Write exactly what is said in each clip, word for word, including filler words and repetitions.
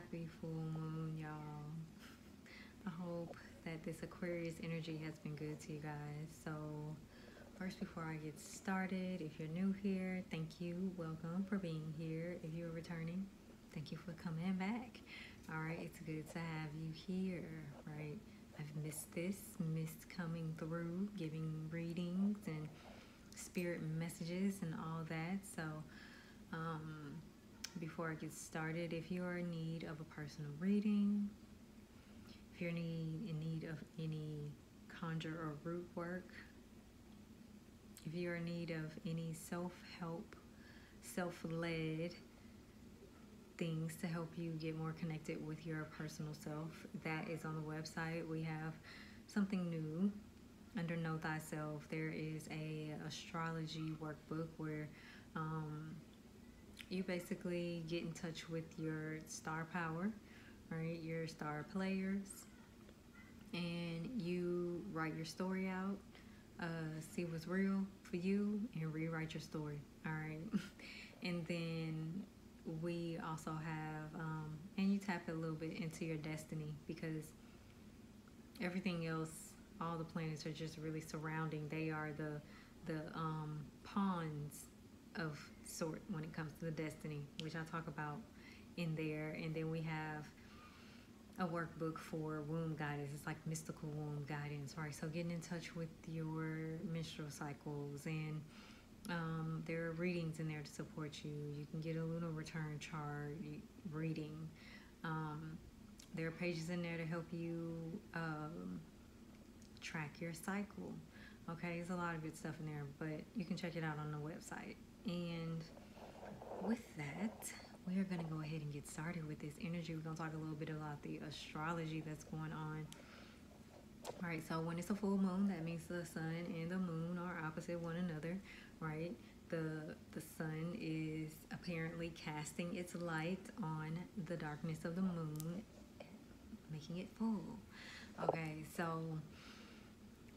Happy full moon, y'all. I hope that this Aquarius energy has been good to you guys. So first, before I get started, if you're new here, thank you, welcome for being here. If you're returning, thank you for coming back. All right, it's good to have you here, right? I've missed this, missed coming through, giving readings and spirit messages and all that. So um, before I get started, if you are in need of a personal reading, if you're in need, in need of any conjure or root work, if you're in need of any self-help, self-led things to help you get more connected with your personal self, that is on the website. We have something new under Know Thyself. There is a astrology workbook where um, you basically get in touch with your star power, right? Your star players, and you write your story out, uh, see what's real for you, and rewrite your story. All right, and then we also have um and you tap a little bit into your destiny, because everything else, all the planets are just really surrounding. They are the the um pawns of sort when it comes to the destiny, which I talk about in there. And then we have a workbook for womb guidance. It's like mystical womb guidance, right? So getting in touch with your menstrual cycles, and Um, there are readings in there to support you. You can get a lunar return chart reading. Um, there are pages in there to help you um, track your cycle. Okay, there's a lot of good stuff in there, but you can check it out on the website. And with that, we are going to go ahead and get started with this energy. We're going to talk a little bit about the astrology that's going on. All right, so when it's a full moon, that means the sun and the moon are opposite one another, right? The the sun is apparently casting its light on the darkness of the moon, making it full. Okay, so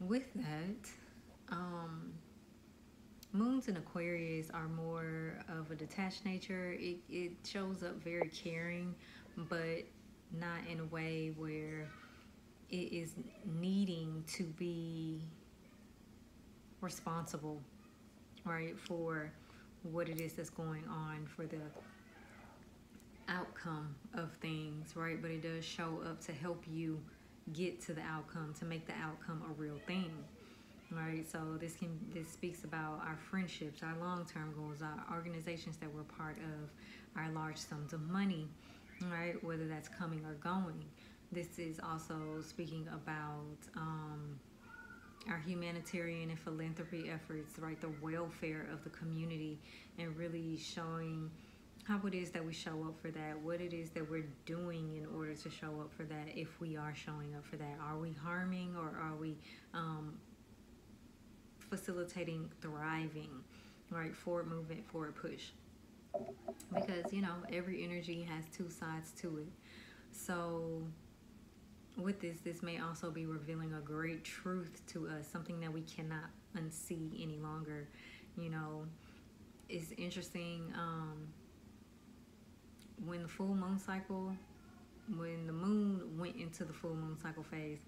with that, um, moons in Aquarius are more of a detached nature. It, it shows up very caring, but not in a way where it is needing to be responsible, right, for what it is that's going on, for the outcome of things, right? But it does show up to help you get to the outcome, to make the outcome a real thing, right? So this can this speaks about our friendships, our long-term goals, our organizations that we're part of, our large sums of money, right, whether that's coming or going. This is also speaking about um, our humanitarian and philanthropy efforts, right? The welfare of the community, and really showing how it is that we show up for that, what it is that we're doing in order to show up for that, if we are showing up for that. Are we harming, or are we um, facilitating thriving, right? Forward movement, forward push. Because, you know, every energy has two sides to it. So with this, this may also be revealing a great truth to us, something that we cannot unsee any longer. You know, it's interesting, um, when the full moon cycle, when the moon went into the full moon cycle phase,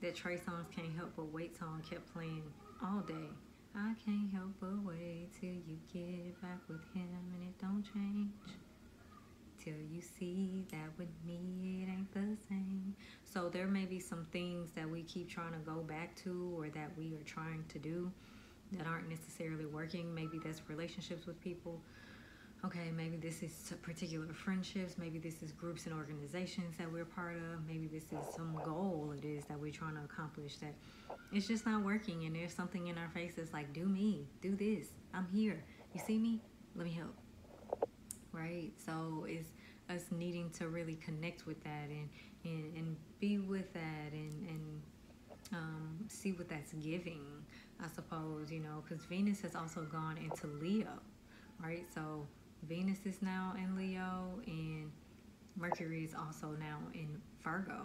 that Trey Songz "Can't Help But Wait" song kept playing all day. I can't help but wait till you get back with him, and it don't change till you see that with me it ain't the same. So there may be some things that we keep trying to go back to, or that we are trying to do, that aren't necessarily working. Maybe that's relationships with people. Okay, maybe this is particular friendships. Maybe this is groups and organizations that we're part of. Maybe this is some goal it is that we're trying to accomplish that it's just not working, and there's something in our face that's like, do me, do this, I'm here, you see me, let me help. Right, so it's us needing to really connect with that, and and, and be with that, and and um, see what that's giving, I suppose, you know, because Venus has also gone into Leo, right? So Venus is now in Leo, and Mercury is also now in Virgo,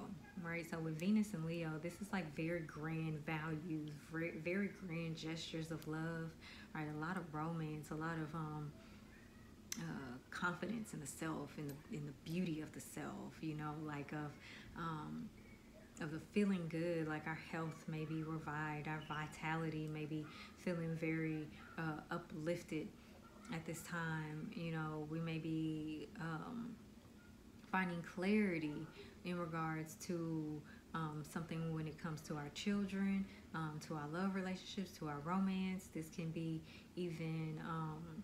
right? So with Venus and Leo, this is like very grand values, very, very grand gestures of love, right? A lot of romance, a lot of um. uh, confidence in the self, in the, in the beauty of the self, you know, like of, um, of the feeling good, like our health may be revived, our vitality may be feeling very uh, uplifted at this time. You know, we may be um, finding clarity in regards to um, something when it comes to our children, um, to our love relationships, to our romance. This can be even um,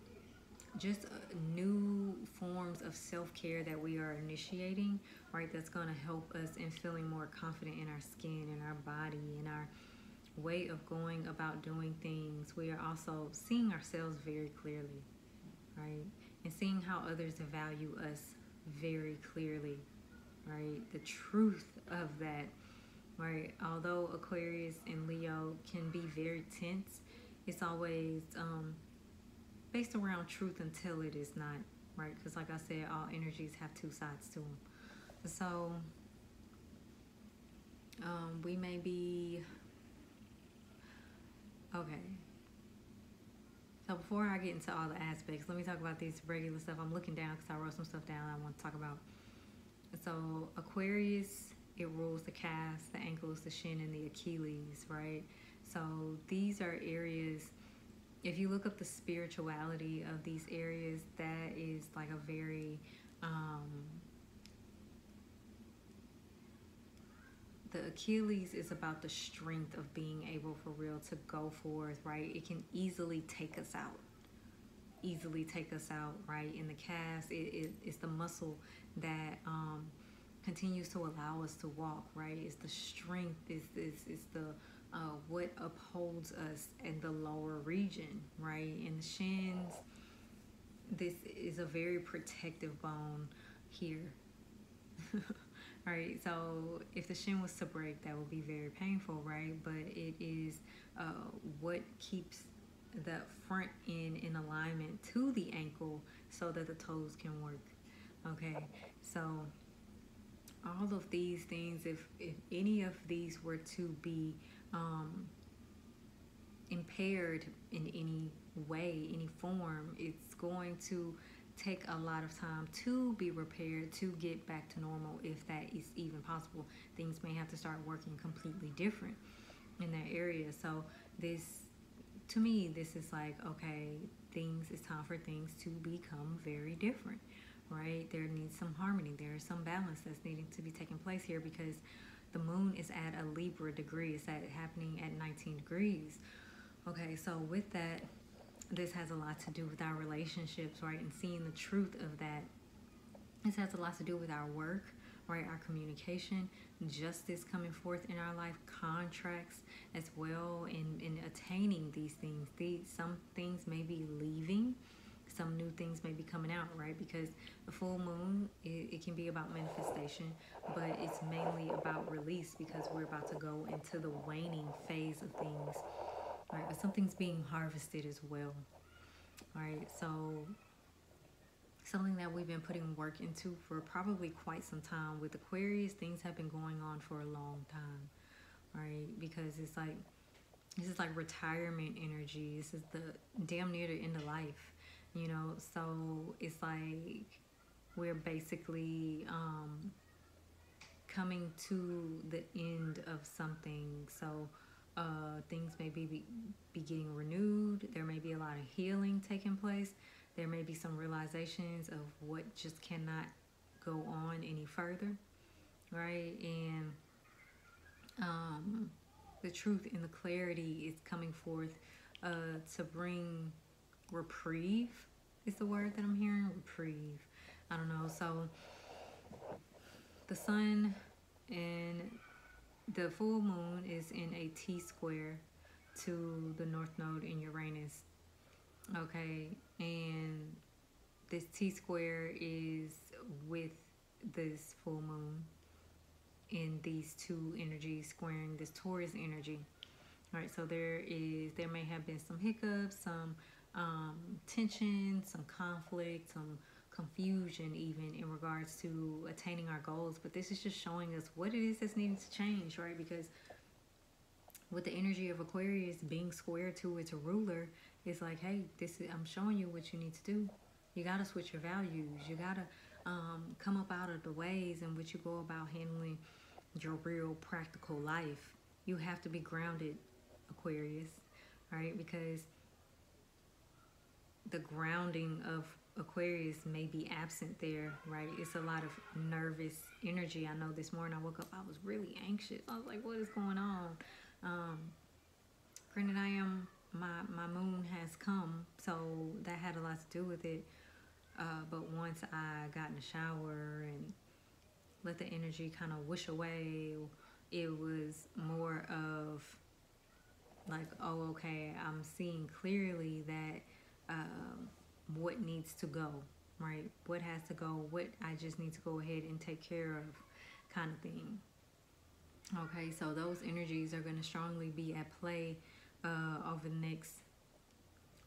just new forms of self-care that we are initiating, right? That's going to help us in feeling more confident in our skin, in our body, in our way of going about doing things. We are also seeing ourselves very clearly, right? And seeing how others value us very clearly, right? The truth of that, right? Although Aquarius and Leo can be very tense, it's always um, based around truth until it is not, right? Because like I said, all energies have two sides to them. So um, we may be... Okay, so before I get into all the aspects, let me talk about these regular stuff. I'm looking down because I wrote some stuff down I want to talk about. So Aquarius, it rules the calves, the ankles, the shin, and the Achilles, right? So these are areas, if you look up the spirituality of these areas, that is like a very, um, the Achilles is about the strength of being able for real to go forth, right? It can easily take us out, easily take us out, right? In the calves, it, it, it's the muscle that um, continues to allow us to walk, right? It's the strength, it's, it's, it's the uh, what upholds us in the lower region, right? In the shins, this is a very protective bone here. Right, so if the shin was to break, that would be very painful, right? But it is uh, what keeps the front end in alignment to the ankle so that the toes can work, okay? So all of these things, if, if any of these were to be um, impaired in any way, any form, it's going to take a lot of time to be repaired, to get back to normal, if that is even possible. Things may have to start working completely different in that area. So this, to me, this is like, okay, things, it's time for things to become very different, right? There needs some harmony, there is some balance that's needing to be taking place here, because the moon is at a Libra degree. It's at, happening at nineteen degrees. Okay, so with that, this has a lot to do with our relationships, right? And seeing the truth of that. This has a lot to do with our work, right? Our communication, justice coming forth in our life, contracts as well, and, and attaining these things. These, some things may be leaving, some new things may be coming out, right? Because the full moon, it, it can be about manifestation, but it's mainly about release, because we're about to go into the waning phase of things. All right, but something's being harvested as well. All right, so something that we've been putting work into for probably quite some time. With Aquarius, things have been going on for a long time, all right? Because it's like, this is like retirement energy. This is the damn near the end of life, you know? So it's like we're basically um, coming to the end of something. So Uh, things may be, be, be getting renewed. There may be a lot of healing taking place. There may be some realizations of what just cannot go on any further, right? And um, the truth and the clarity is coming forth uh, to bring reprieve, is the word that I'm hearing, reprieve. I don't know. So the sun and the full moon is in a T-square to the north node in Uranus, okay? And this T-square is with this full moon in these two energies squaring this Taurus energy. All right, so there is, there may have been some hiccups, some um, tension, some conflict, some confusion even in regards to attaining our goals, but this is just showing us what it is that's needing to change, right? Because with the energy of Aquarius being square to its ruler, it's like, hey, this is, I'm showing you what you need to do, You got to switch your values. You got to um, come up out of the ways in which you go about handling your real practical life. You have to be grounded, Aquarius, all right? Because the grounding of Aquarius may be absent there, right? It's a lot of nervous energy. I know this morning I woke up, I was really anxious. I was like, what is going on? Um, granted, I am, my, my moon has come, so that had a lot to do with it. Uh, but once I got in the shower and let the energy kind of whoosh away, it was more of like, oh, okay, I'm seeing clearly that um, what needs to go, right? What has to go, what I just need to go ahead and take care of, kind of thing. Okay, so those energies are going to strongly be at play uh, over the next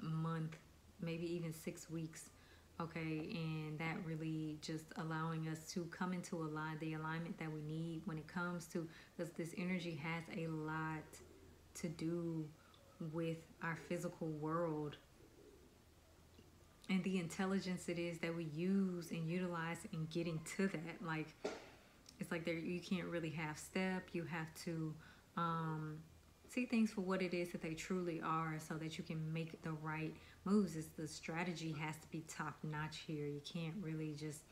month, maybe even six weeks. Okay, and that really just allowing us to come into a lot, the alignment that we need when it comes to, because this energy has a lot to do with our physical world and the intelligence it is that we use and utilize in getting to that. Like, it's like there, you can't really half step. You have to um, see things for what it is that they truly are so that you can make the right moves. It's the strategy has to be top notch here. You can't really just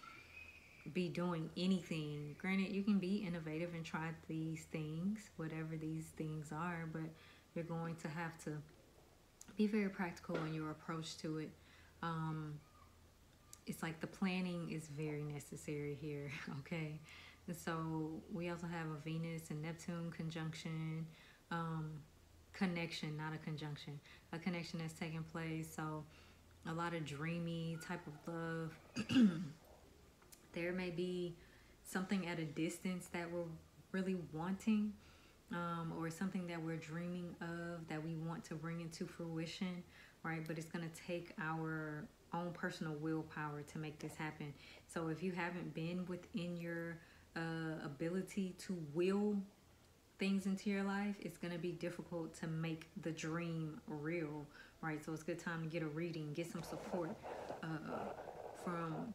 be doing anything. Granted, you can be innovative and try these things, whatever these things are, but you're going to have to be very practical in your approach to it. Um, it's like the planning is very necessary here, okay? And so we also have a Venus and Neptune conjunction, um, connection, not a conjunction, a connection that's taking place. So a lot of dreamy type of love. There may be something at a distance that we're really wanting, um, or something that we're dreaming of that we want to bring into fruition, right? But it's going to take our own personal willpower to make this happen. So if you haven't been within your uh, ability to will things into your life, it's going to be difficult to make the dream real, right? So it's a good time to get a reading, get some support uh, from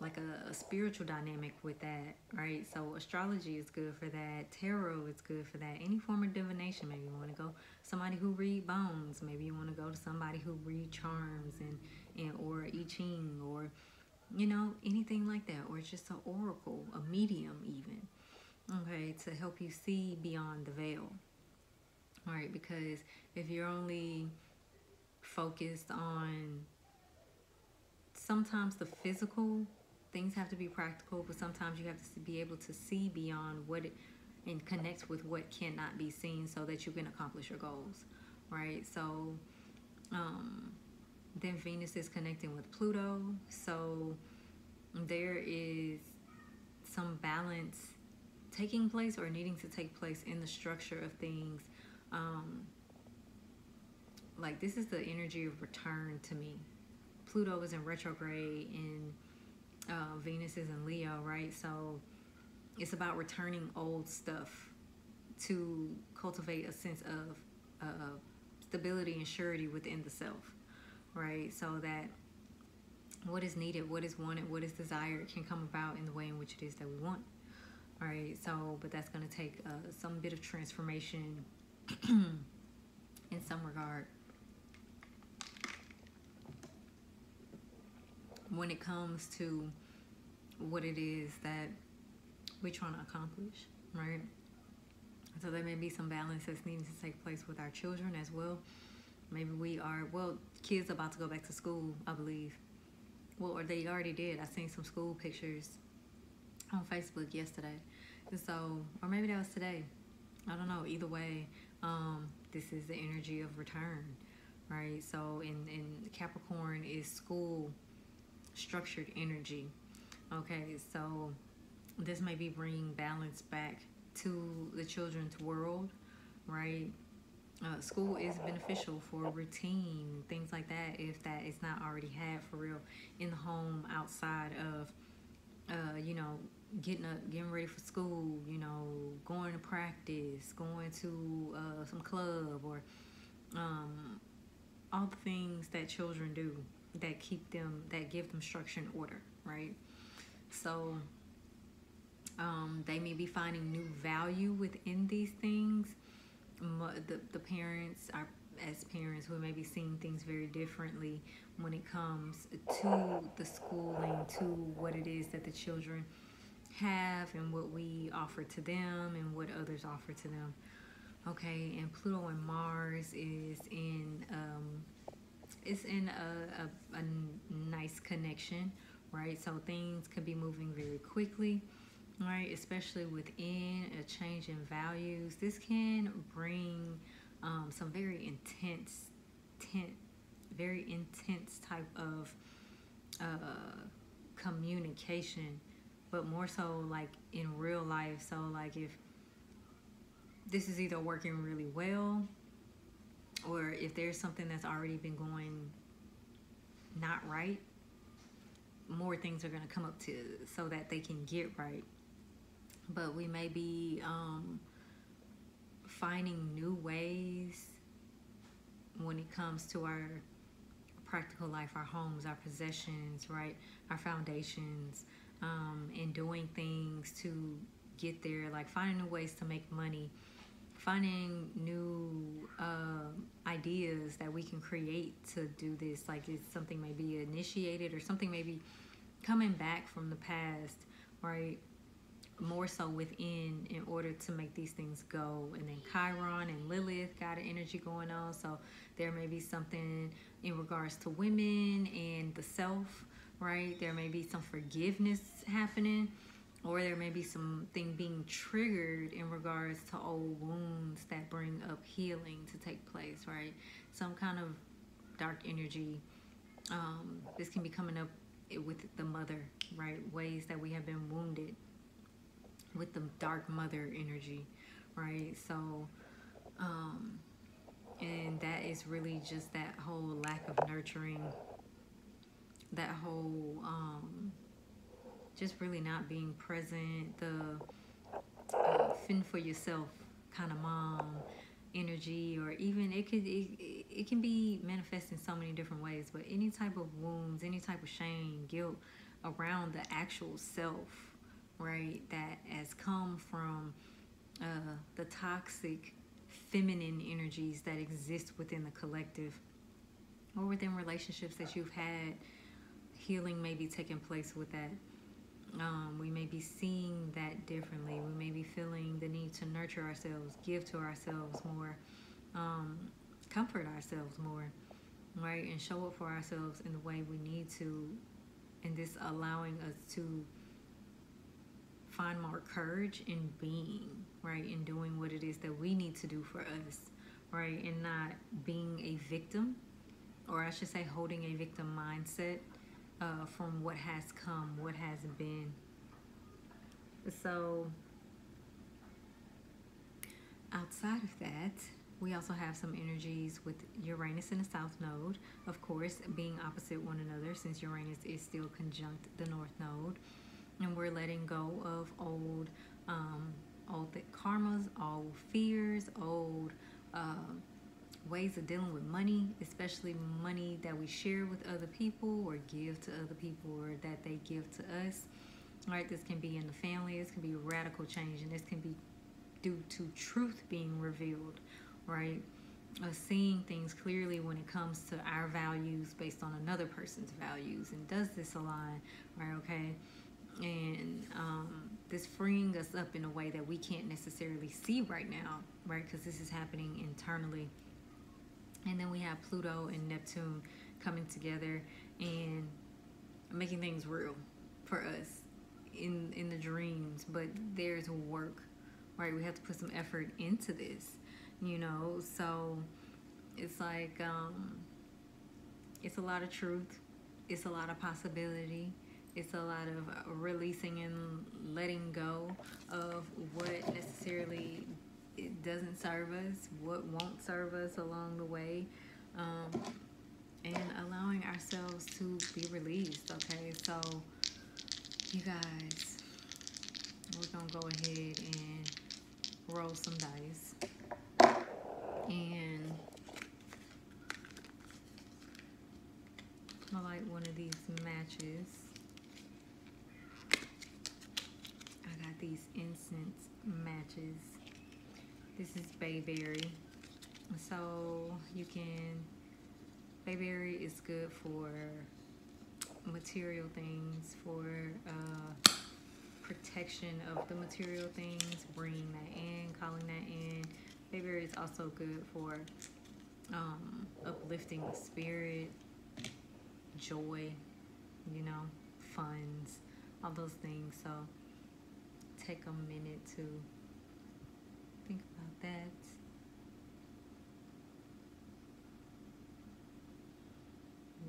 like a, a spiritual dynamic with that, right? So astrology is good for that. Tarot is good for that. Any form of divination. Maybe you want to go to somebody who read bones. Maybe you want to go to somebody who read charms and, and or I Ching, or, you know, anything like that. Or just an oracle, a medium even. Okay, to help you see beyond the veil, all right? Because if you're only focused on sometimes the physical, things have to be practical, but sometimes you have to be able to see beyond what it, and connect with what cannot be seen so that you can accomplish your goals, right? So um, then Venus is connecting with Pluto. So there is some balance taking place or needing to take place in the structure of things. Um, like this is the energy of return to me. Pluto is in retrograde and uh, Venus is in Leo, right? So it's about returning old stuff to cultivate a sense of uh, stability and surety within the self, right? So that what is needed, what is wanted, what is desired can come about in the way in which it is that we want. All right, so, but that's going to take uh, some bit of transformation in some regard. When it comes to what it is that we're trying to accomplish, right? So there may be some balance that's needing to take place with our children as well. Maybe we are, well, kids about to go back to school, I believe. Well, or they already did. I seen some school pictures on Facebook yesterday. So, or maybe that was today. I don't know. Either way, um, this is the energy of return, right? So in, in Capricorn is school structured energy. Okay, so this may be bringing balance back to the children's world, right? Uh, school is beneficial for routine, things like that, if that is not already had for real in the home, outside of, uh, you know, getting up, getting ready for school, you know, going to practice, going to uh, some club, or um, all the things that children do, that keep them, that give them structure and order, right? So um, they may be finding new value within these things. The, the parents are, as parents, we may be seeing things very differently when it comes to the schooling, to what it is that the children have and what we offer to them and what others offer to them. Okay, and Pluto and Mars is in um, it's in a, a, a nice connection, right? So things could be moving very quickly, right? Especially within a change in values. This can bring um, some very intense, ten, very intense type of uh, communication, but more so like in real life. So like if this is either working really well, or if there's something that's already been going not right, more things are going to come up to so that they can get right. But we may be um, finding new ways when it comes to our practical life, our homes, our possessions, right, our foundations, um, and doing things to get there, like finding new ways to make money, finding new uh, ideas that we can create to do this. Like it's something may be initiated or something may be coming back from the past, right? More so within, in order to make these things go. And then Chiron and Lilith got an energy going on, so there may be something in regards to women and the self, right? There may be some forgiveness happening, or there may be something being triggered in regards to old wounds that bring up healing to take place, right? Some kind of dark energy. Um, this can be coming up with the mother, right? Ways that we have been wounded with the dark mother energy, right? So, um, and that is really just that whole lack of nurturing, that whole... Um, just really not being present, the uh, fend for yourself kind of mom energy, or even it could it, it can be manifest in so many different ways, but any type of wounds, any type of shame, guilt around the actual self, right, that has come from uh, the toxic feminine energies that exist within the collective or within relationships that you've had. Healing may be taking place with that. Um, we may be seeing that differently. We may be feeling the need to nurture ourselves, give to ourselves more, um, comfort ourselves more, right? And show up for ourselves in the way we need to. And this allowing us to find more courage in being, right? In doing what it is that we need to do for us, right? And not being a victim, or I should say holding a victim mindset. Uh, from what has come, what has been. So outside of that, we also have some energies with Uranus in the south node, of course, being opposite one another, since Uranus is still conjunct the north node, and we're letting go of old um, old karmas, old fears, old uh, ways of dealing with money, especially money that we share with other people or give to other people, or that they give to us. All right, this can be in the family, this can be radical change, and this can be due to truth being revealed, right? Uh, seeing things clearly when it comes to our values based on another person's values, and does this align, right? Okay, and um, this freeing us up in a way that we can't necessarily see right now, right? Because this is happening internally. And then we have Pluto and Neptune coming together and making things real for us in in the dreams. But there's work, right? We have to put some effort into this, you know? So it's like, um, it's a lot of truth. It's a lot of possibility. It's a lot of releasing and letting go of what necessarily it doesn't serve us, what won't serve us along the way, um, and allowing ourselves to be released. Okay, so you guys, we're gonna go ahead and roll some dice, and smell like one of these matches. I got these incense matches. This is bayberry. So you can, bayberry is good for material things, for uh, protection of the material things, bringing that in, calling that in. Bayberry is also good for um, uplifting the spirit, joy, you know, funds, all those things. So take a minute to think about that.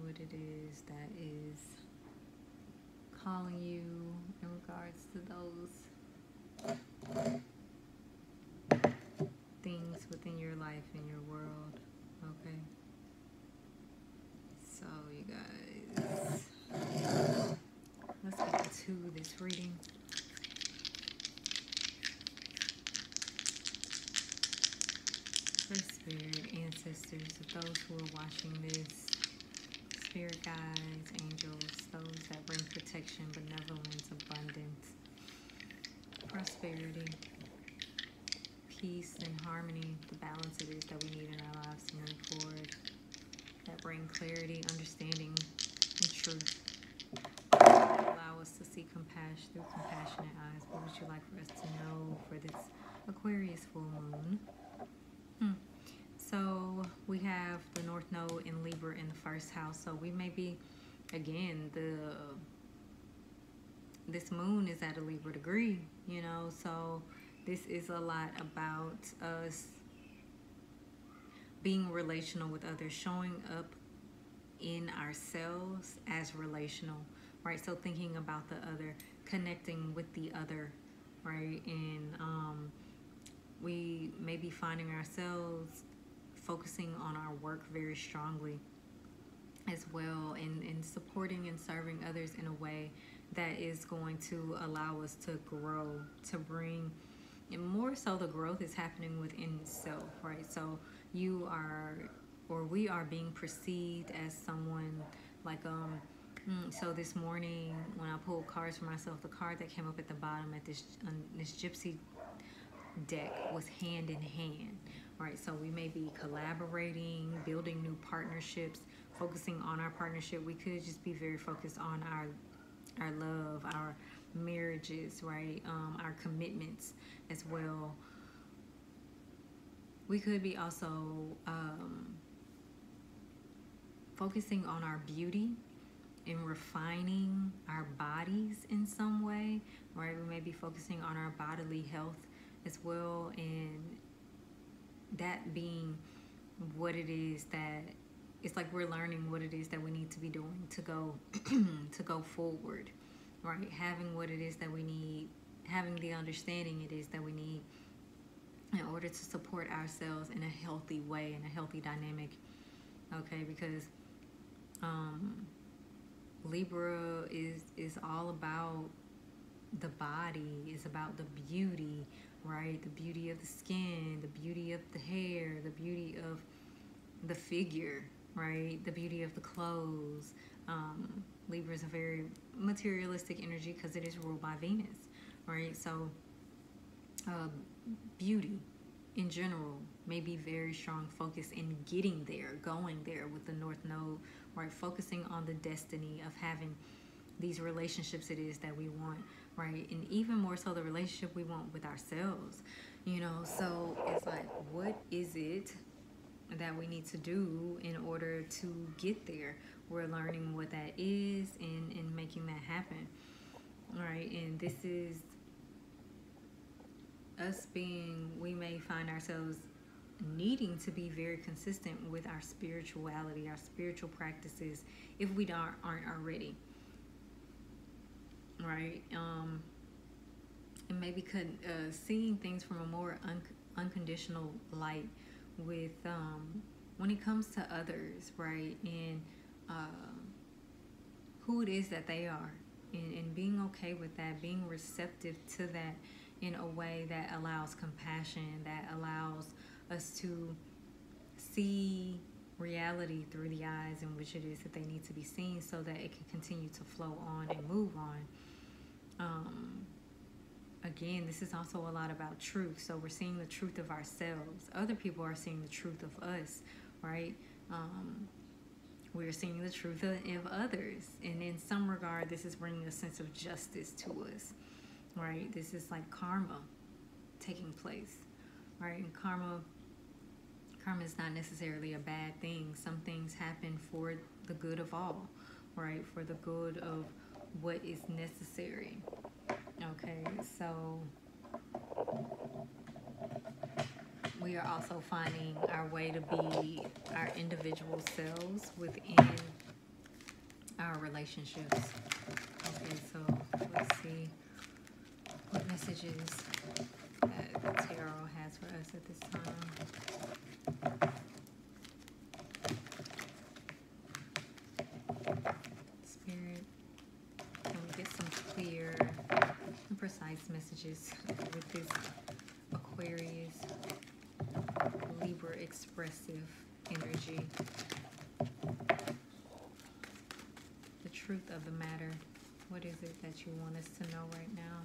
What it is that is calling you in regards to those things within your life and your world, okay? So you guys, let's get to this reading. For spirit ancestors, those who are watching this, spirit guides, angels, those that bring protection, benevolence, abundance, prosperity, peace, and harmony, the balance it is that we need in our lives to move forward, that bring clarity, understanding, and truth, that allow us to see compassion through compassionate eyes. What would you like for us to know for this Aquarius full moon? Hmm. So we have the North Node in Libra in the first house. So we may be, again, the this moon is at a Libra degree, you know. So this is a lot about us being relational with others, showing up in ourselves as relational, right? So thinking about the other, connecting with the other, right? And um, we may be finding ourselves focusing on our work very strongly as well, and, and supporting and serving others in a way that is going to allow us to grow, to bring, and more so the growth is happening within self, right? So you are, or we are being perceived as someone like, um, so this morning when I pulled cards for myself, the card that came up at the bottom at this, on this gypsy deck was hand in hand, right? So we may be collaborating, building new partnerships, focusing on our partnership. We could just be very focused on our our love, our marriages, right? Um, our commitments as well. We could be also um, focusing on our beauty and refining our bodies in some way, right? We may be focusing on our bodily health as well, and that being what it is that it's like we're learning what it is that we need to be doing to go to go forward, right? Having what it is that we need, having the understanding it is that we need in order to support ourselves in a healthy way, in a healthy dynamic, okay? Because um, Libra is is all about the body, is about the beauty, right? The beauty of the skin, the beauty of the hair, the beauty of the figure, right? The beauty of the clothes. Um, Libra is a very materialistic energy because it is ruled by Venus, right? So uh, beauty in general may be very strong focus in getting there, going there with the North Node, right? Focusing on the destiny of having these relationships it is that we want, right? And even more so the relationship we want with ourselves, you know. So it's like, what is it that we need to do in order to get there? We're learning what that is and, and making that happen, right? And this is us being, we may find ourselves needing to be very consistent with our spirituality, our spiritual practices, if we don't aren't already, right? Um, and maybe could, uh, seeing things from a more un unconditional light with um, when it comes to others, right? And uh, who it is that they are, and, and being okay with that, being receptive to that in a way that allows compassion, that allows us to see reality through the eyes in which it is that they need to be seen, so that it can continue to flow on and move on. Um, again, this is also a lot about truth. So we're seeing the truth of ourselves. Other people are seeing the truth of us, right? Um, we're seeing the truth of, of others. And in some regard, this is bringing a sense of justice to us, right? This is like karma taking place, right? And karma, karma is not necessarily a bad thing. Some things happen for the good of all, right? For the good of what is necessary. Okay, so we are also finding our way to be our individual selves within our relationships. Okay, so let's see what messages that the tarot has for us at this time. Spirit, can we get some clear and precise messages with this Aquarius, Libra expressive energy? The truth of the matter. What is it that you want us to know right now?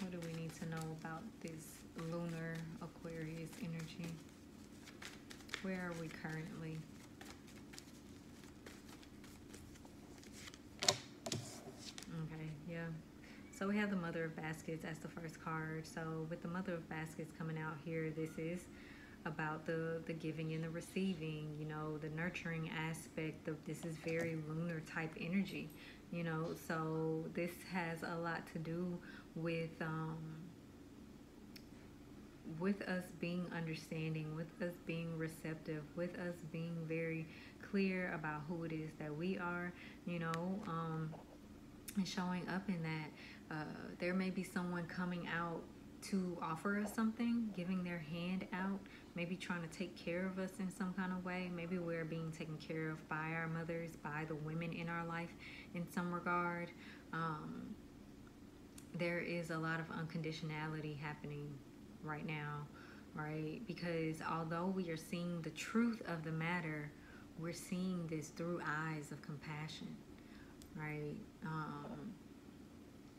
What do we need to know about this lunar Aquarius energy? Where are we currently? Okay, yeah. So we have the Mother of Baskets as the first card. So with the Mother of Baskets coming out here, this is about the, the giving and the receiving, you know, the nurturing aspect of this is very lunar type energy, you know, so this has a lot to do with, um, with us being understanding, with us being receptive, with us being very clear about who it is that we are, you know, um, and showing up in that. Uh, there may be someone coming out to offer us something, giving their hand out, maybe trying to take care of us in some kind of way. Maybe we're being taken care of by our mothers, by the women in our life in some regard. Um, there is a lot of unconditionality happening right now, right? Because although we are seeing the truth of the matter, we're seeing this through eyes of compassion, right? Um,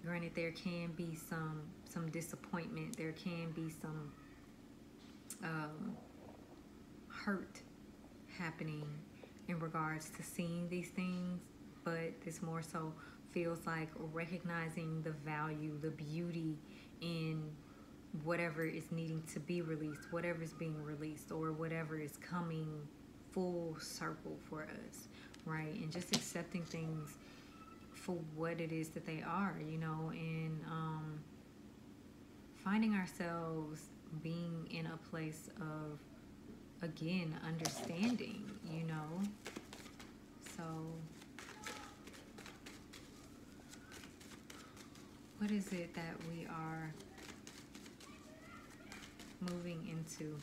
granted, there can be some some disappointment, there can be some um, hurt happening in regards to seeing these things, but this more so feels like recognizing the value, the beauty in whatever is needing to be released, whatever is being released, or whatever is coming full circle for us, right? And just accepting things for what it is that they are, you know, and um, finding ourselves being in a place of, again, understanding, you know. So what is it that we are moving into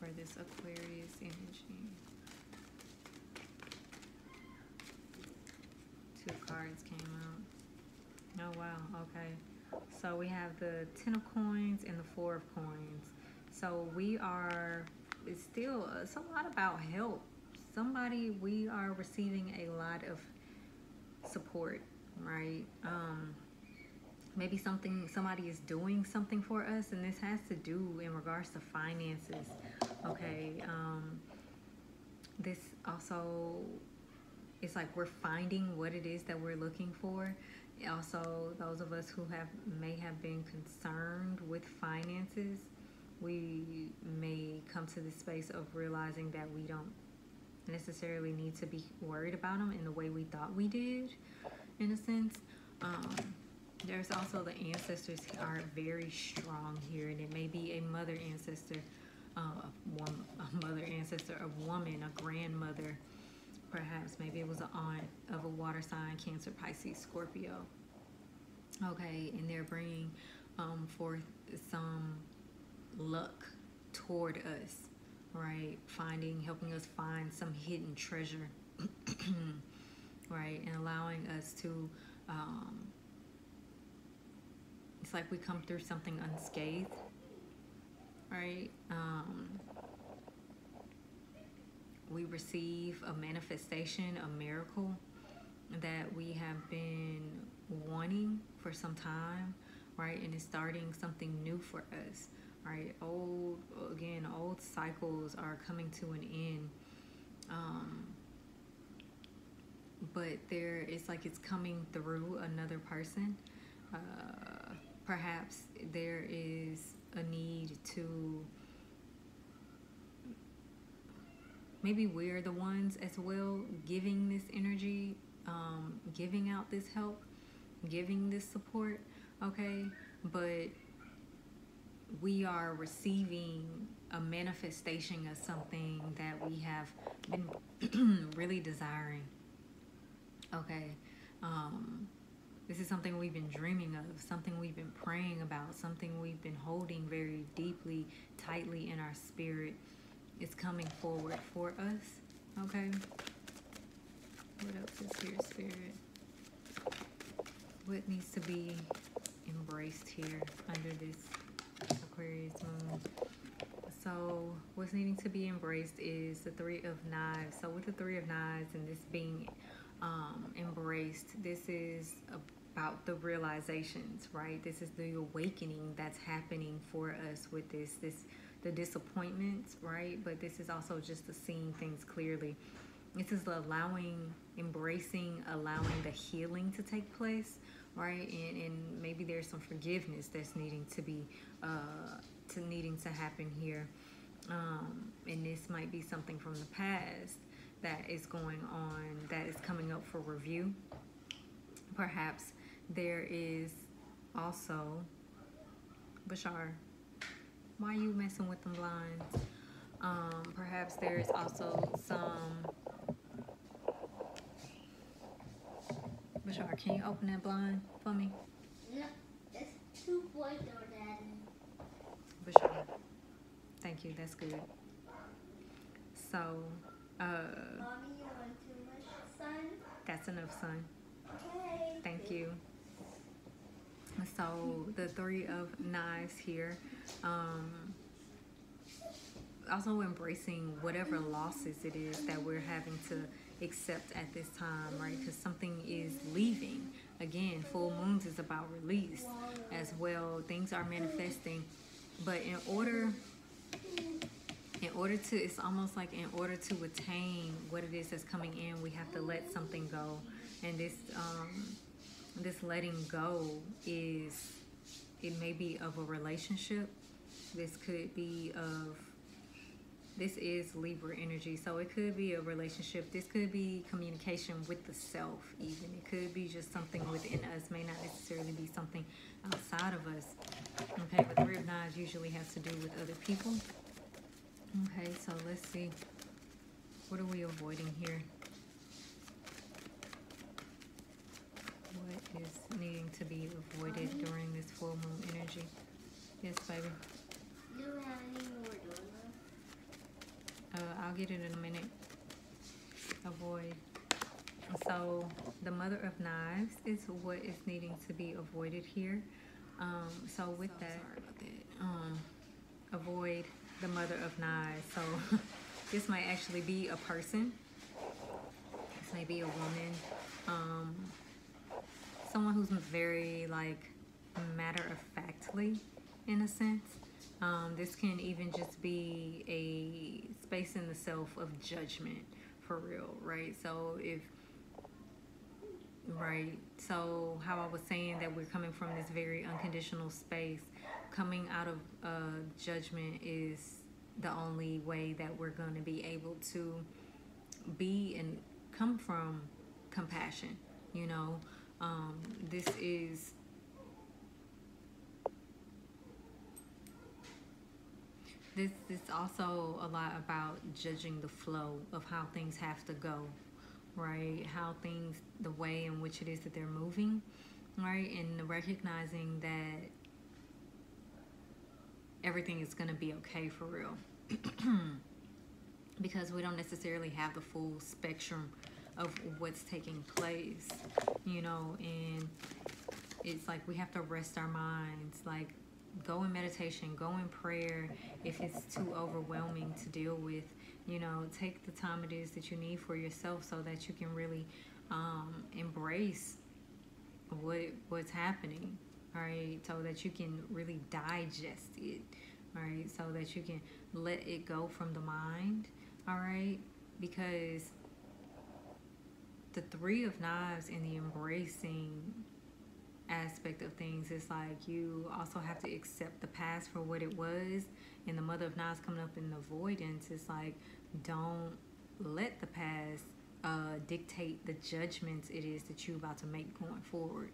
for this Aquarius energy? Two cards came out. Oh wow, okay. So we have the Ten of Coins and the Four of Coins. So we are, it's still, it's a lot about help. Somebody, we are receiving a lot of support, right? Um, maybe something, somebody is doing something for us, and this has to do in regards to finances, okay? Um, this also, it's like we're finding what it is that we're looking for. Also, those of us who have may have been concerned with finances, we may come to the space of realizing that we don't necessarily need to be worried about them in the way we thought we did, in a sense. Um, there's also the ancestors are very strong here, and it may be a mother ancestor, uh, a, woman, a mother ancestor, a woman, a grandmother. Perhaps maybe it was an aunt of a water sign, Cancer, Pisces, Scorpio. Okay, and they're bringing um, forth some luck toward us, right? Finding, helping us find some hidden treasure, right? And allowing us to, um, it's like we come through something unscathed, right? Um, we receive a manifestation, a miracle that we have been wanting for some time, right? And it's starting something new for us, right? Old, again, old cycles are coming to an end. Um, but there, it's like it's coming through another person. Uh, perhaps there is a need to, maybe we're the ones as well giving this energy, um, giving out this help, giving this support, okay? But we are receiving a manifestation of something that we have been really desiring, okay? Um, this is something we've been dreaming of, something we've been praying about, something we've been holding very deeply, tightly in our spirit. It's coming forward for us, okay? What else is here, Spirit? What needs to be embraced here under this Aquarius moon? So what's needing to be embraced is the Three of Knives. So with the Three of Knives and this being um, embraced, this is about the realizations, right? This is the awakening that's happening for us with this, this the disappointments, right? But this is also just the seeing things clearly. This is allowing, embracing, allowing the healing to take place, right? And, and maybe there's some forgiveness that's needing to be, uh, to needing to happen here. Um, and this might be something from the past that is going on, that is coming up for review. Perhaps there is also, Bashar, why are you messing with them blinds? Um, perhaps there's also some, Bashar, can you open that blind for me? No, it's too bright though, Daddy. Bashar, thank you, that's good. So, uh... Mommy, you want too much sun? That's enough sun. Okay. Thank you. So, the Three of Knives here, um... also embracing whatever losses it is that we're having to accept at this time, right? Because something is leaving. Again, full moons is about release as well. Things are manifesting, but in order in order to, it's almost like in order to attain what it is that's coming in, we have to let something go. And this um this letting go is, it may be of a relationship, this could be of, this is Libra energy, so it could be a relationship. This could be communication with the self even. It could be just something within us. May not necessarily be something outside of us. Okay, but Three of Knives usually has to do with other people. Okay, so let's see. What are we avoiding here? What is needing to be avoided during this full moon energy? Yes, baby. You don't have any more doors. Uh, I'll get it in a minute. Avoid. So the Mother of Knives is what is needing to be avoided here. Um, so with so, that, sorry about that. Um, avoid the Mother of Knives. So this might actually be a person. This may be a woman. Um, someone who's very like matter-of-factly in a sense. Um, this can even just be a space in the self of judgment, for real, right? So if, right, so how I was saying that we're coming from this very unconditional space, coming out of uh, judgment is the only way that we're going to be able to be and come from compassion, you know? Um, this is... This is also a lot about judging the flow of how things have to go, right? How things, the way in which it is that they're moving, right? And recognizing that everything is going to be okay for real. Because we don't necessarily have the full spectrum of what's taking place, you know? And it's like we have to rest our minds, like, go in meditation, go in prayer if it's too overwhelming to deal with. You know, take the time it is that you need for yourself so that you can really um, embrace what what's happening, all right? So that you can really digest it, all right? So that you can let it go from the mind, all right? Because the Three of Knives and the embracing aspect of things, it's like you also have to accept the past for what it was. And the Mother of Knives coming up in avoidance, it's like don't let the past uh dictate the judgments it is that you're about to make going forward,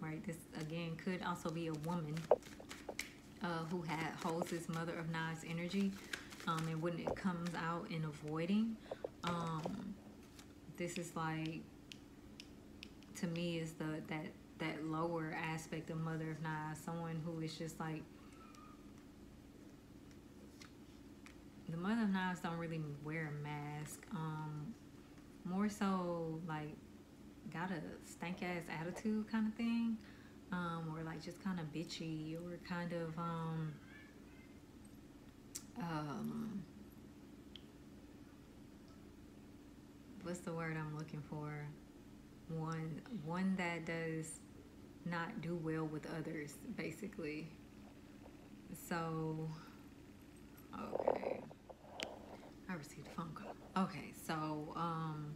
right? This again could also be a woman uh who had holds this Mother of Knives energy, um and when it comes out in avoiding, um this is like, to me, is the that that lower aspect of Mother of Knives, someone who is just like, the Mother of Knives don't really wear a mask, um more so like got a stank ass attitude kind of thing, um or like just kind of bitchy, or kind of um um what's the word I'm looking for, one one that does not do well with others, basically. So okay, I received a phone call. Okay, so um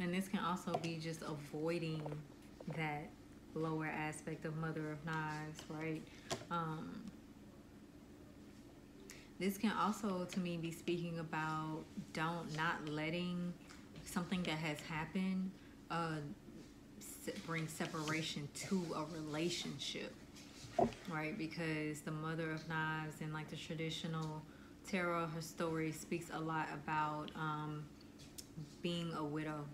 and this can also be just avoiding that lower aspect of Mother of Knives, right? um this can also, to me, be speaking about don't not letting something that has happened uh bring separation to a relationship, right? Because the Mother of Knives and like the traditional tarot, her story speaks a lot about um being a widow,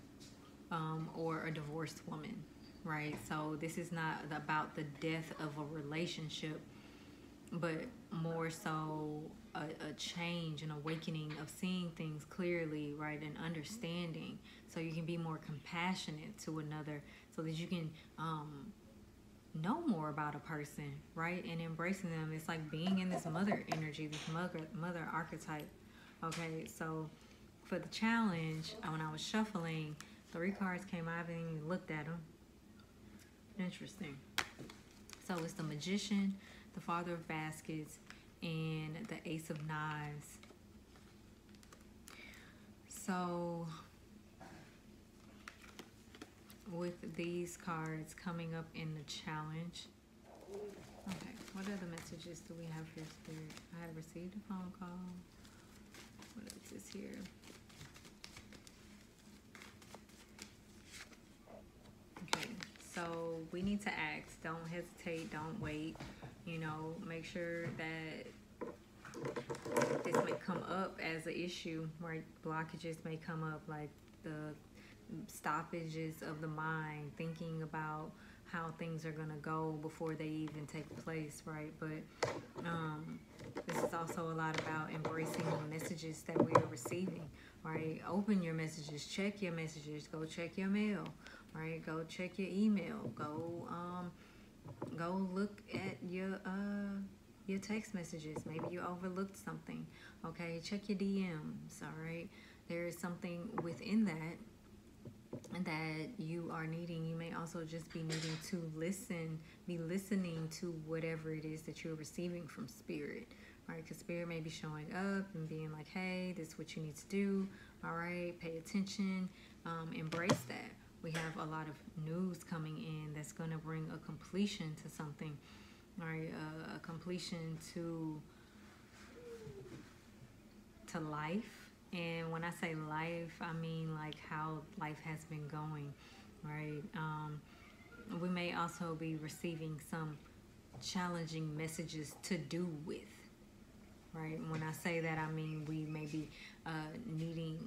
um or a divorced woman, right? So this is not about the death of a relationship, but more so a, a change, an awakening of seeing things clearly, right? And understanding, so you can be more compassionate to another, so that you can um know more about a person, right? And embracing them. It's like being in this mother energy, this mother mother archetype. Okay, so for the challenge, when I was shuffling, three cards came out. I haven't even looked at them. Interesting. So it's the Magician, the Father of Baskets, and the Ace of Knives. So with these cards coming up in the challenge, okay, what other messages do we have here, Spirit? I have received a phone call. What else is here? Okay, so we need to act. Don't hesitate, don't wait. You know, make sure that this may come up as an issue, right? Blockages may come up, like the stoppages of the mind, thinking about how things are gonna go before they even take place, right? But um, this is also a lot about embracing the messages that we are receiving, right? Open your messages, check your messages, go check your mail, right? Go check your email, go um, go look at your uh, your text messages. Maybe you overlooked something, okay? Check your D Ms, all right? There is something within that that you are needing. You may also just be needing to listen, be listening to whatever it is that you're receiving from Spirit, right? Because Spirit may be showing up and being like, hey, this is what you need to do, all right? Pay attention, um, embrace that. We have a lot of news coming in that's going to bring a completion to something, all right? Uh, a completion to to life. And when I say life, I mean like how life has been going, right? Um, we may also be receiving some challenging messages to do with, right? And when I say that, I mean we may be uh, needing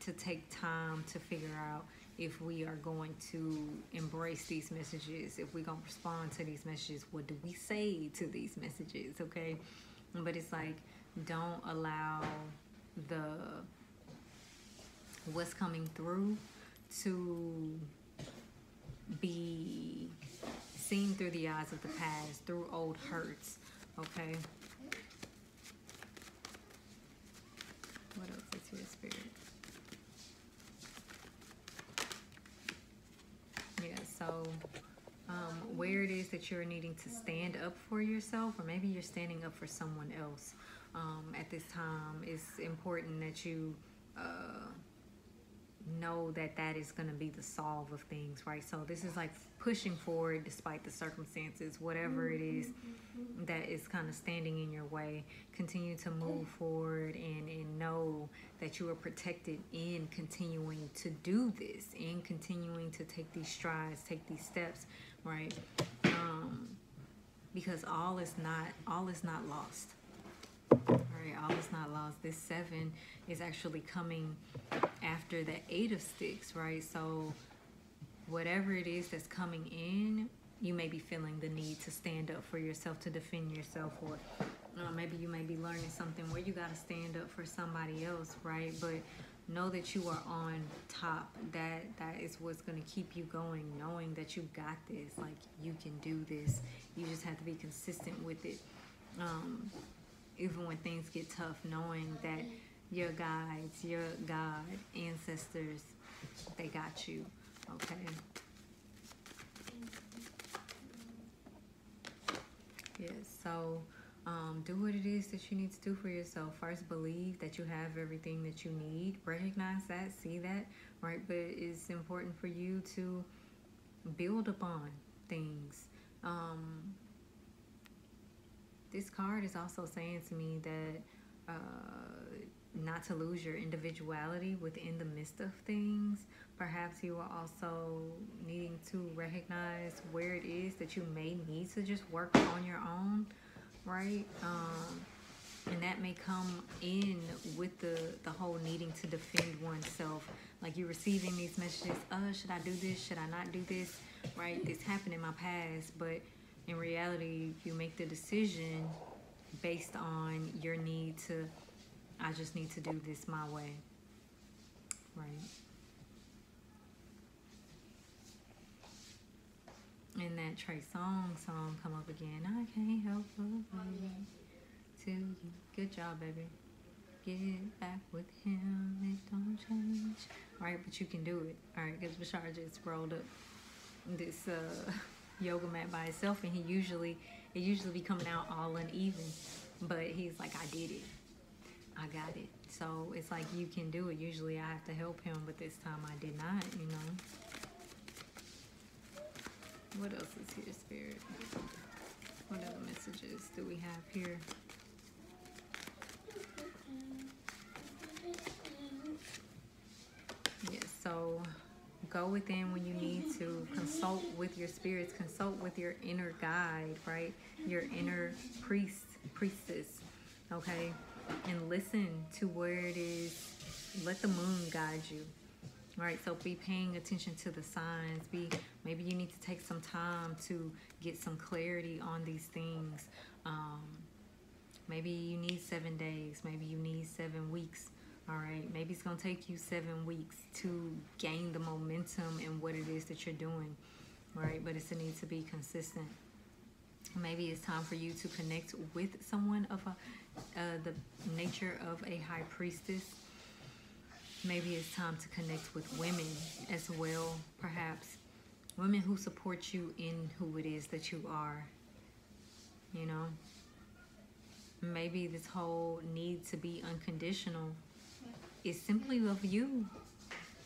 to take time to figure out if we are going to embrace these messages, if we're going to respond to these messages, what do we say to these messages, okay? But it's like, don't allow the what's coming through to be seen through the eyes of the past, through old hurts, okay? What else is here, Spirit? Yeah, so um, where it is that you're needing to stand up for yourself, or maybe you're standing up for someone else um, at this time, it's important that you uh, know that that is going to be the solve of things, right? So this is like pushing forward despite the circumstances, whatever it is that is kind of standing in your way. Continue to move forward and, and know that you are protected in continuing to do this, in continuing to take these strides, take these steps, right? Um, because all is not, all is not lost. Alright, all is not lost. This seven is actually coming after the eight of sticks, right? So whatever it is that's coming in, you may be feeling the need to stand up for yourself, to defend yourself, or uh, maybe you may be learning something where you got to stand up for somebody else, right? But know that you are on top. That that is what's going to keep you going, knowing that you got this, like you can do this. You just have to be consistent with it. Um, even when things get tough, knowing that your guides, your God, ancestors, they got you, okay? Yes, so um, do what it is that you need to do for yourself. First, believe that you have everything that you need. Recognize that, see that, right? But it's important for you to build upon things. Um, This card is also saying to me that uh, not to lose your individuality within the midst of things. Perhaps you are also needing to recognize where it is that you may need to just work on your own, right? Um, and that may come in with the, the whole needing to defend oneself. Like you're receiving these messages, uh, should I do this? Should I not do this? Right? This happened in my past, but in reality, you make the decision based on your need to, I just need to do this my way, right? And that Trey Songz song come up again. I can't help but to you. Good job, baby. Get back with him. It don't change. All right, but you can do it. All right, because Bashar just rolled up this uh, yoga mat by itself, and he usually it usually be coming out all uneven, but he's like, I did it, I got it. So it's like, you can do it. Usually I have to help him, but this time I did not, you know. What else is here, Spirit? What other messages do we have here? Yes, so go within when you need to. Consult with your spirits. Consult with your inner guide, right? Your inner priest, priestess, okay? And listen to where it is. Let the moon guide you, all right? So be paying attention to the signs. Be Maybe you need to take some time to get some clarity on these things. Um, maybe you need seven days. Maybe you need seven weeks. All right, maybe it's gonna take you seven weeks to gain the momentum in what it is that you're doing, right? But it's a need to be consistent. Maybe it's time for you to connect with someone of a, uh, the nature of a high priestess. Maybe it's time to connect with women as well, perhaps. Women who support you in who it is that you are, you know? Maybe this whole need to be unconditional is simply of you,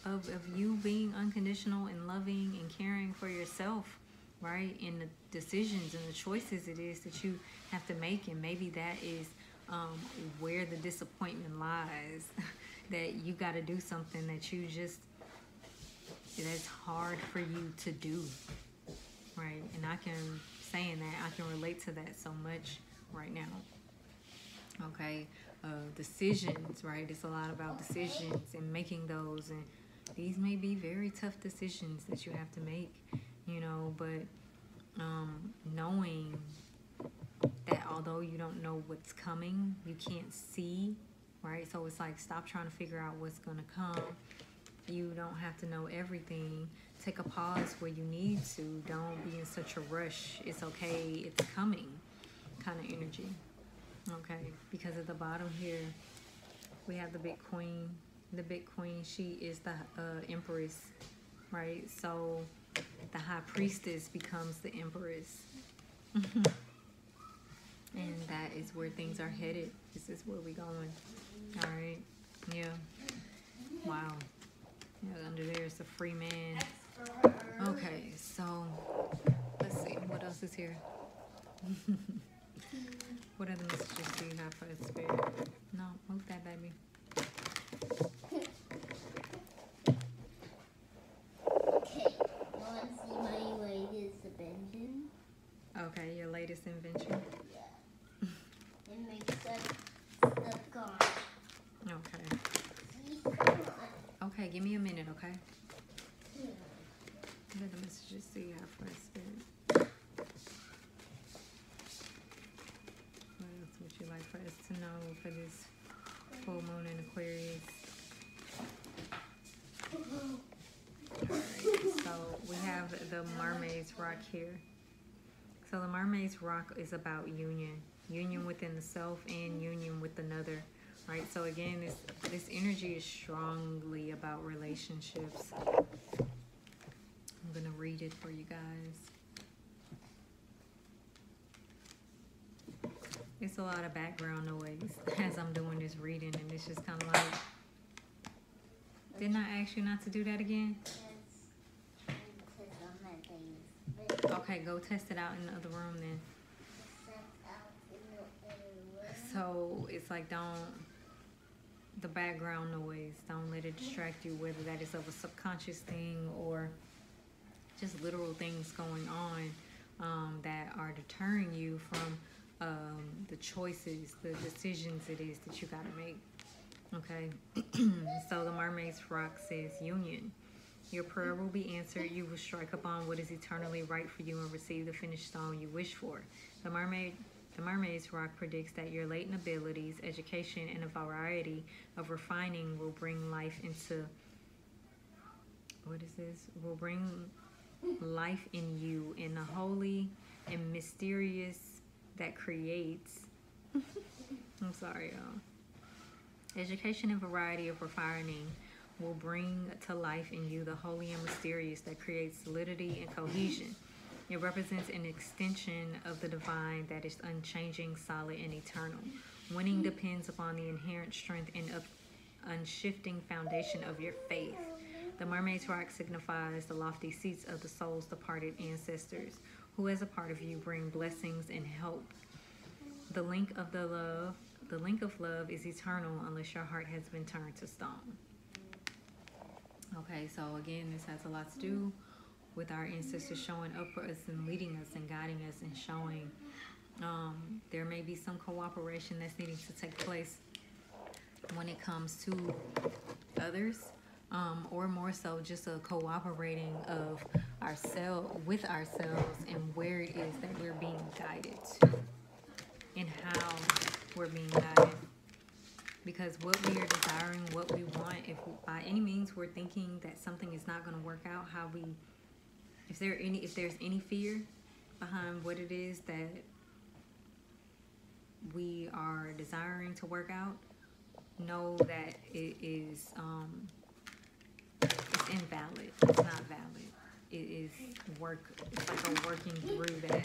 of, of you being unconditional and loving and caring for yourself, right? And the decisions and the choices it is that you have to make. And maybe that is um, where the disappointment lies, that you got to do something that you just, that's hard for you to do, right? And I can, saying that, I can relate to that so much right now, okay? Uh, decisions, right? It's a lot about decisions and making those, and these may be very tough decisions that you have to make, you know, but um, knowing that although you don't know what's coming, you can't see, right? So it's like, stop trying to figure out what's going to come. You don't have to know everything Take a pause where you need to. Don't be in such a rush. It's okay. It's coming kind of energy. Okay. Because at the bottom here, we have the big queen. The big queen, she is the uh, empress, right? So the high priestess becomes the empress. And that is where things are headed. This is where we're going. All right. Yeah. Wow. Yeah, under there is a free man. Okay, so let's see. What else is here? What other messages do you have for the spirit? No, move that, baby. Okay, well, let's see my latest invention. Okay, your latest invention? Yeah. It makes stuff, stuff gone. Okay. Okay, give me a minute, okay? Yeah. What other messages do you have for us, Spirit? What else would you like for us to know for this full moon in Aquarius? Alright, so we have the Mermaid's Rock here. So the Mermaid's Rock is about union. Union within the self and union with another. Right, so again, this this energy is strongly about relationships. I'm going to read it for you guys. It's a lot of background noise as I'm doing this reading, and it's just kind of like, didn't I ask you not to do that again? Okay, go test it out in the other room then. So it's like, don't... the background noise, don't let it distract you, whether that is of a subconscious thing or just literal things going on um, that are deterring you from um, the choices, the decisions it is that you got to make. Okay. So the Mermaid's Rock says union. Your prayer will be answered. You will strike upon what is eternally right for you and receive the finished stone you wish for. The mermaid The Mermaid's Rock predicts that your latent abilities, education, and a variety of refining will bring life into, what is this? Will bring life in you in the holy and mysterious that creates, I'm sorry, y'all. Education and variety of refining will bring to life in you the holy and mysterious that creates solidity and cohesion. It represents an extension of the divine that is unchanging, solid, and eternal. Winning depends upon the inherent strength and unshifting foundation of your faith. The Mermaid's Rock signifies the lofty seats of the soul's departed ancestors, who as a part of you bring blessings and help. The link of the love, the link of love is eternal unless your heart has been turned to stone. Okay, so again, this has a lot to do with our ancestors showing up for us and leading us and guiding us and showing. Um, there may be some cooperation that's needing to take place when it comes to others, um, or more so just a cooperating of ourselves with ourselves and where it is that we're being guided to and how we're being guided. Because what we are desiring, what we want, if by any means we're thinking that something is not going to work out, how we, if there any, if there's any fear behind what it is that we are desiring to work out, know that it is um, it's invalid. It's not valid. It is work. It's like a working through that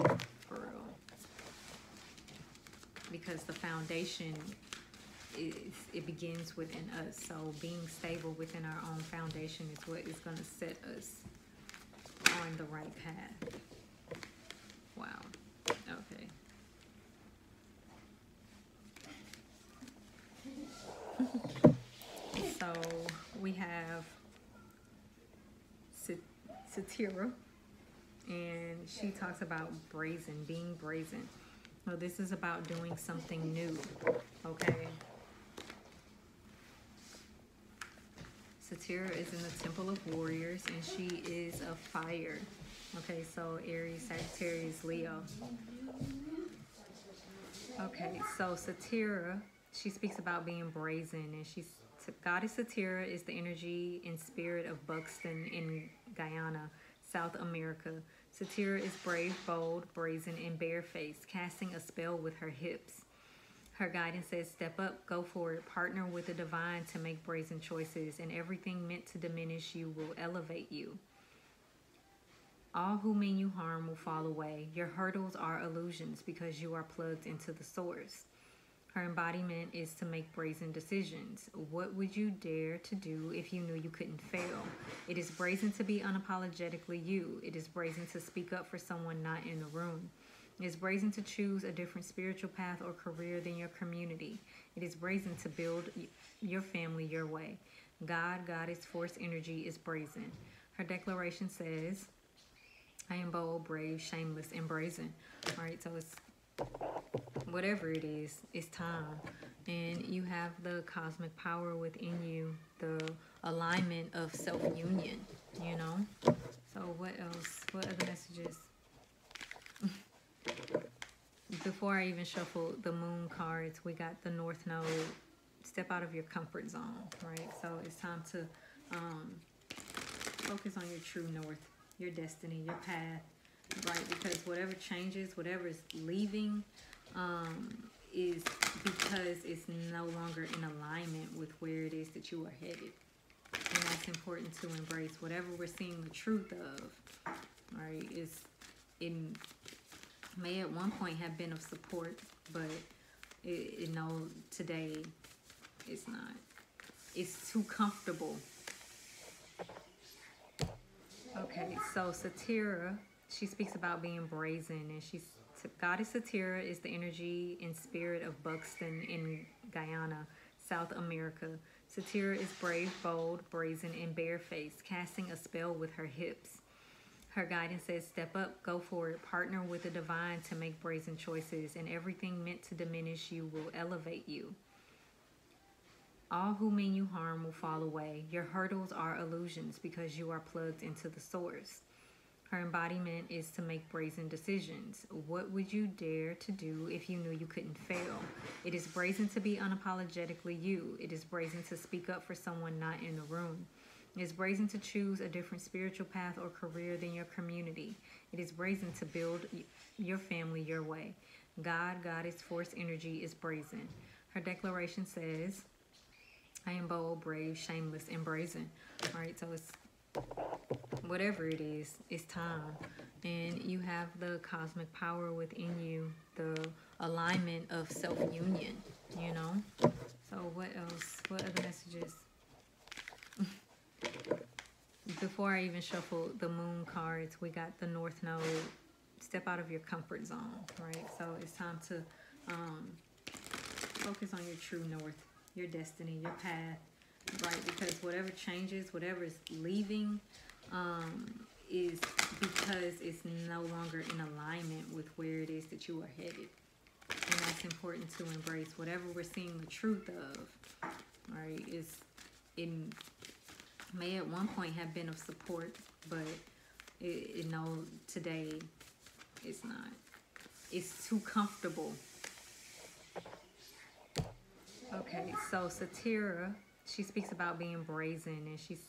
for real. Because the foundation. It, it begins within us. So being stable within our own foundation is what is going to set us on the right path. Wow. Okay. So we have Satira, and she talks about brazen, being brazen. So this is about doing something new. Okay. Satira is in the Temple of Warriors, and she is a fire. Okay, so Aries, Sagittarius, Leo. Okay, so Satira, she speaks about being brazen, and she's, Goddess Satira is the energy and spirit of Buxton in Guyana, South America. Satira is brave, bold, brazen, and barefaced, casting a spell with her hips. Her guidance says, step up, go for it, partner with the divine to make brazen choices, and everything meant to diminish you will elevate you. All who mean you harm will fall away. Your hurdles are illusions because you are plugged into the source. Her embodiment is to make brazen decisions. What would you dare to do if you knew you couldn't fail? It is brazen to be unapologetically you. It is brazen to speak up for someone not in the room. It is brazen to choose a different spiritual path or career than your community. It is brazen to build your family your way. God, Goddess, Force energy is brazen. Her declaration says, I am bold, brave, shameless, and brazen. All right, so it's whatever it is, it's time. And you have the cosmic power within you, the alignment of self-union, you know? So what else? What other messages? Before I even shuffle the moon cards, we got the North Node. Step out of your comfort zone, right? So it's time to um, focus on your true north, your destiny, your path, right? Because whatever changes, whatever is leaving um, is because it's no longer in alignment with where it is that you are headed. And that's important to embrace. Whatever we're seeing the truth of, right, is in... may at one point have been of support, but it, it no, today it's not. It's too comfortable. Okay, so Satira, she speaks about being brazen, and she's Goddess Satira is the energy and spirit of Buxton in Guyana, South America. Satira is brave, bold, brazen, and barefaced, casting a spell with her hips. Her guidance says, step up, go for it, partner with the divine to make brazen choices, and everything meant to diminish you will elevate you. All who mean you harm will fall away. Your hurdles are illusions because you are plugged into the source. Her embodiment is to make brazen decisions. What would you dare to do if you knew you couldn't fail? It is brazen to be unapologetically you. It is brazen to speak up for someone not in the room. It is brazen to choose a different spiritual path or career than your community. It is brazen to build your family your way. God, Goddess, Force energy is brazen. Her declaration says, I am bold, brave, shameless, and brazen. All right, so it's whatever it is, it's time. And you have the cosmic power within you, the alignment of self-union, you know? So what else? What other messages? Before I even shuffle the moon cards, we got the North Node. Step out of your comfort zone, right? So it's time to um, focus on your true north, your destiny, your path, right? Because whatever changes, whatever is leaving um, is because it's no longer in alignment with where it is that you are headed. And that's important to embrace. Whatever we're seeing the truth of, right, is in... may at one point have been of support, but it, it no, today it's not. It's too comfortable. Okay, so Satira, she speaks about being brazen, and she's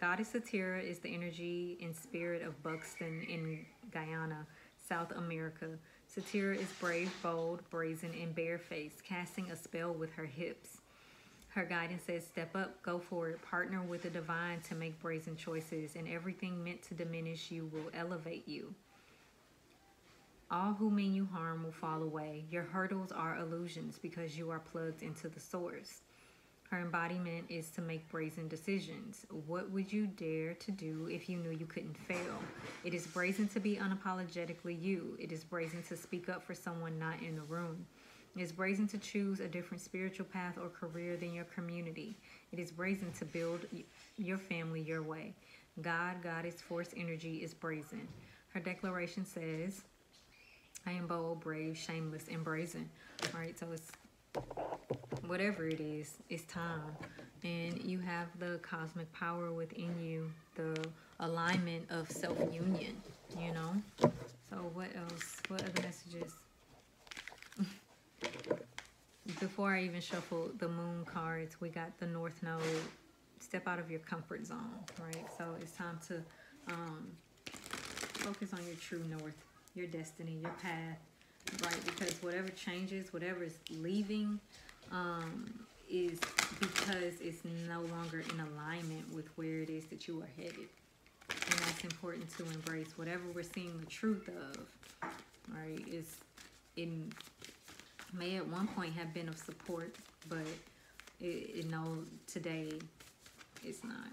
Goddess Satira is the energy and spirit of Buxton in Guyana, South America. Satira is brave, bold, brazen, and barefaced, casting a spell with her hips. Her guidance says, step up, go for it, partner with the divine to make brazen choices, and everything meant to diminish you will elevate you. All who mean you harm will fall away. Your hurdles are illusions because you are plugged into the source. Her embodiment is to make brazen decisions. What would you dare to do if you knew you couldn't fail? It is brazen to be unapologetically you. It is brazen to speak up for someone not in the room. It is brazen to choose a different spiritual path or career than your community. It is brazen to build your family your way. God, Goddess, Force energy is brazen. Her declaration says, I am bold, brave, shameless, and brazen. All right, so it's whatever it is, it's time. And you have the cosmic power within you, the alignment of self-union, you know? So what else? What other messages? Before I even shuffle the moon cards, we got the North Node. Step out of your comfort zone, right? So it's time to Um, focus on your true north, your destiny, your path, right? Because whatever changes, whatever is leaving, um, is because it's no longer in alignment with where it is that you are headed. And that's important to embrace. Whatever we're seeing the truth of, right, is in may at one point have been of support, but it, it no today it's not.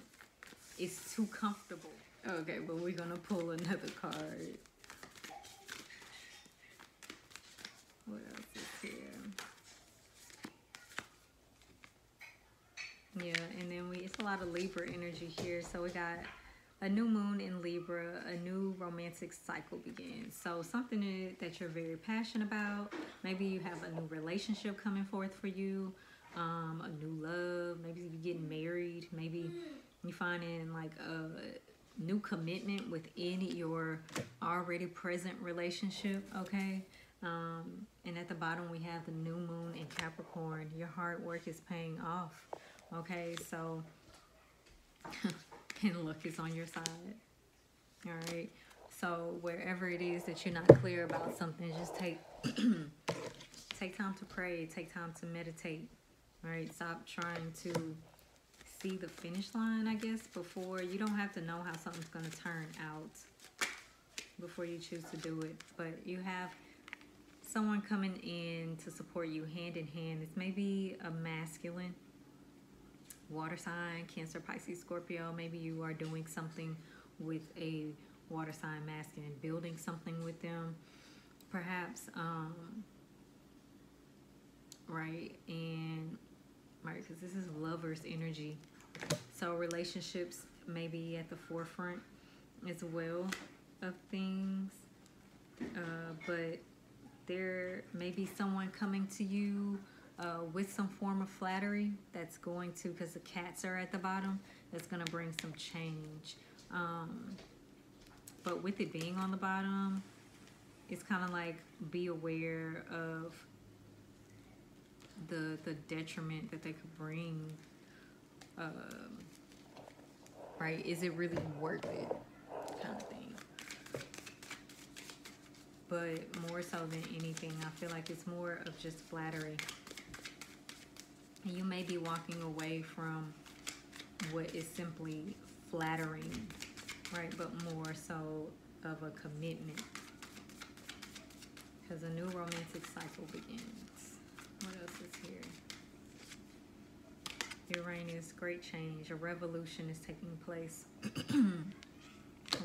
It's too comfortable. Okay, but we're gonna pull another card. What else is here? Yeah, and then we it's a lot of Libra energy here. So we got a new moon in Libra, a new romantic cycle begins. So something that you're very passionate about. Maybe you have a new relationship coming forth for you, um, a new love. Maybe you're getting married. Maybe you're finding like a new commitment within your already present relationship, okay? Um, and at the bottom, we have the new moon in Capricorn. Your hard work is paying off, okay? So... and look, it's on your side. All right. So wherever it is that you're not clear about something, just take take time to pray. Take time to meditate. All right. Stop trying to see the finish line, I guess, before. You don't have to know how something's going to turn out before you choose to do it. But you have someone coming in to support you hand in hand. It's maybe a masculine water sign, Cancer, Pisces, Scorpio. Maybe you are doing something with a water sign masculine, building something with them, perhaps, um, right? And, right, because this is lover's energy. So relationships may be at the forefront as well of things, uh, but there may be someone coming to you Uh, with some form of flattery that's going to, because the cats are at the bottom, that's going to bring some change. Um, but with it being on the bottom, it's kind of like be aware of the the detriment that they could bring. Um, right? Is it really worth it? Kind of thing. But more so than anything, I feel like it's more of just flattery. You may be walking away from what is simply flattering, right? But more so of a commitment. Because a new romantic cycle begins. What else is here? Uranus, great change. A revolution is taking place.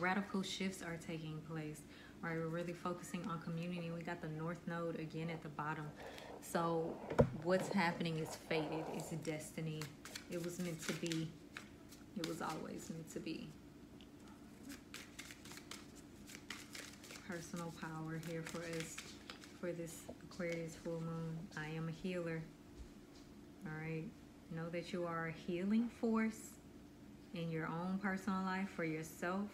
Radical shifts are taking place. Right, we're really focusing on community. We got the North Node again at the bottom. So what's happening is fated. It's destiny. It was meant to be. It was always meant to be. Personal power here for us, for this Aquarius full moon. I am a healer. All right. Know that you are a healing force in your own personal life, for yourself.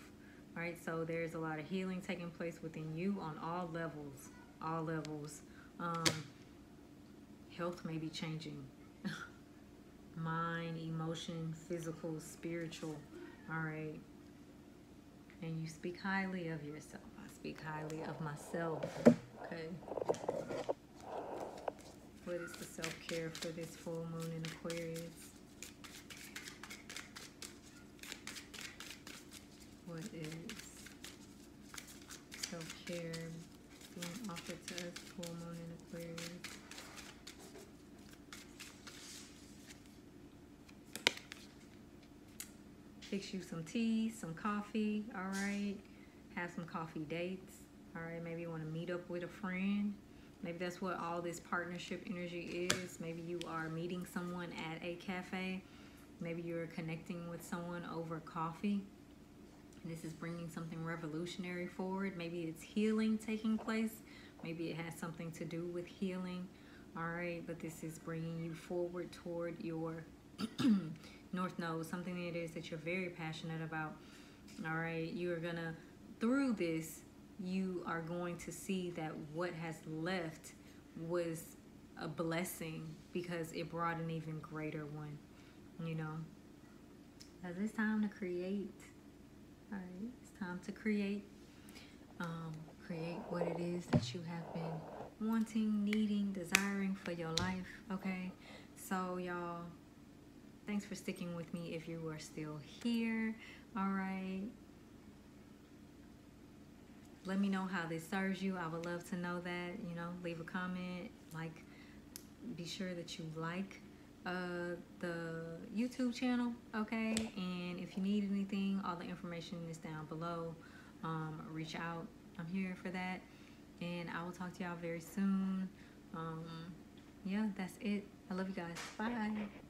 All right. So there's a lot of healing taking place within you on all levels, all levels. Um, Health may be changing. Mind, emotion, physical, spiritual. All right. And you speak highly of yourself. I speak highly of myself. Okay. What is the self-care for this full moon in Aquarius? What is self-care being offered to us, full moon in Aquarius? Fix you some tea, some coffee, all right? Have some coffee dates, all right? Maybe you want to meet up with a friend. Maybe that's what all this partnership energy is. Maybe you are meeting someone at a cafe. Maybe you're connecting with someone over coffee. This is bringing something revolutionary forward. Maybe it's healing taking place. Maybe it has something to do with healing, all right? But this is bringing you forward toward your North Node, something that it is that you're very passionate about. All right, you are gonna, through this, you are going to see that what has left was a blessing because it brought an even greater one, you know. Because it's time to create. All right, time to create. Um, create what it is that you have been wanting, needing, desiring for your life, okay? So, y'all, thanks for sticking with me if you are still here, all right? Let me know how this serves you. I would love to know that, you know, leave a comment, like, be sure that you like uh, the YouTube channel, okay? And if you need anything, all the information is down below. Um, reach out. I'm here for that. And I will talk to y'all very soon. Um, yeah, that's it. I love you guys. Bye.